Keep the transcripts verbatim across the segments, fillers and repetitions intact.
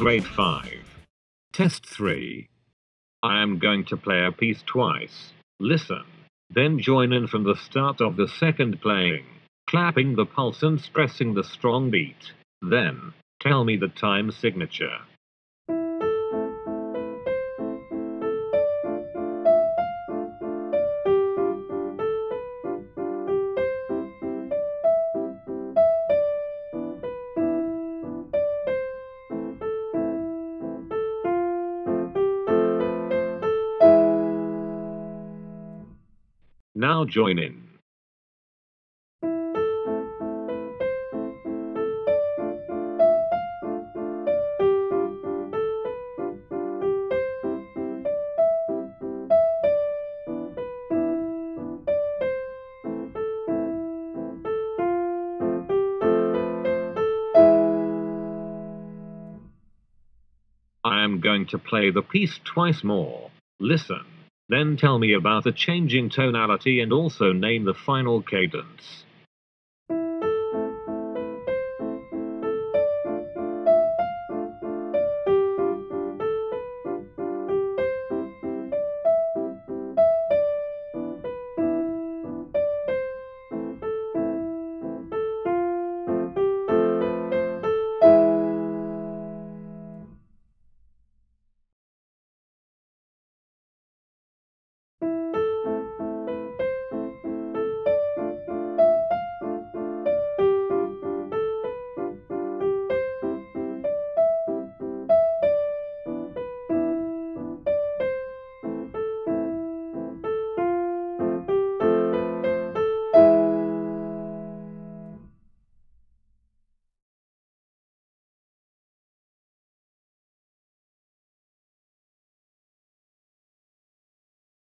Grade five. Test three. I am going to play a piece twice. Listen. Then join in from the start of the second playing, clapping the pulse and stressing the strong beat. Then, tell me the time signature. Now join in. I am going to play the piece twice more. Listen. Then tell me about the changing tonality and also name the final cadence.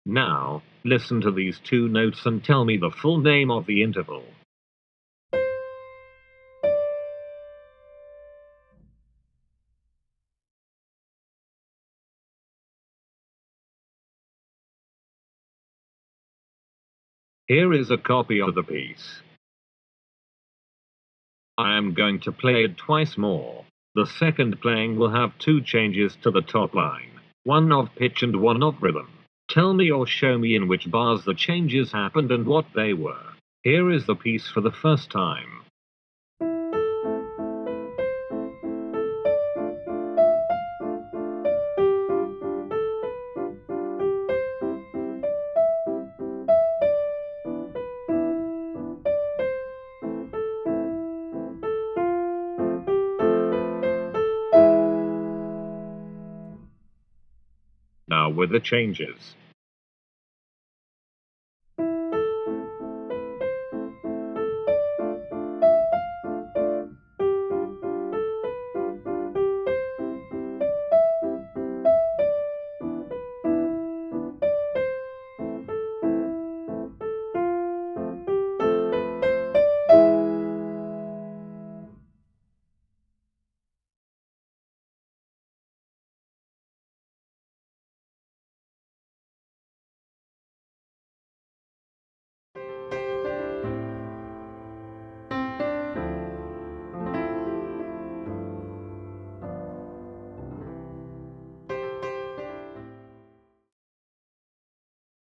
Now, listen to these two notes and tell me the full name of the interval. Here is a copy of the piece. I am going to play it twice more. The second playing will have two changes to the top line, one of pitch and one of rhythm. Tell me or show me in which bars the changes happened and what they were. Here is the piece for the first time. Now with the changes.